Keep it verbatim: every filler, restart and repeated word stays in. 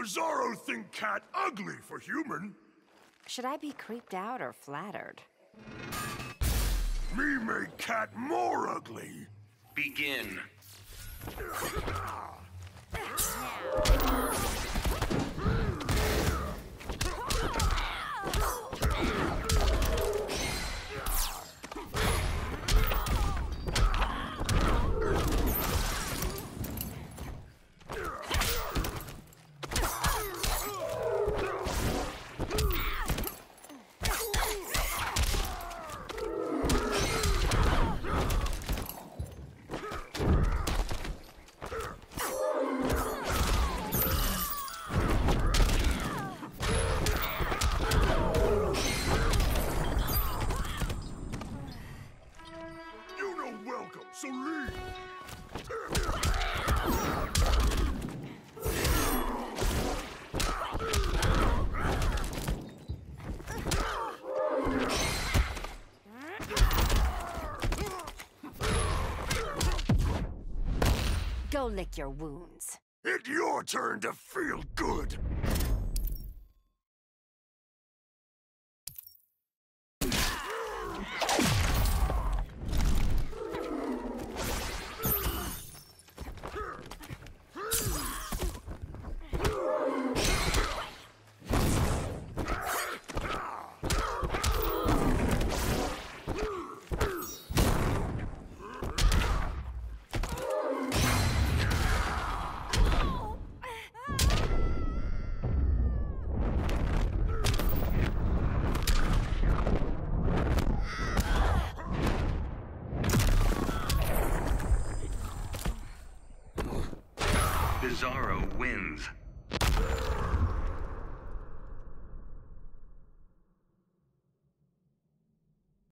Bizarro think cat ugly for human. Should I be creeped out or flattered? Me make cat more ugly. Begin. So leave! Go lick your wounds. It's your turn to feel good! Bizarro wins.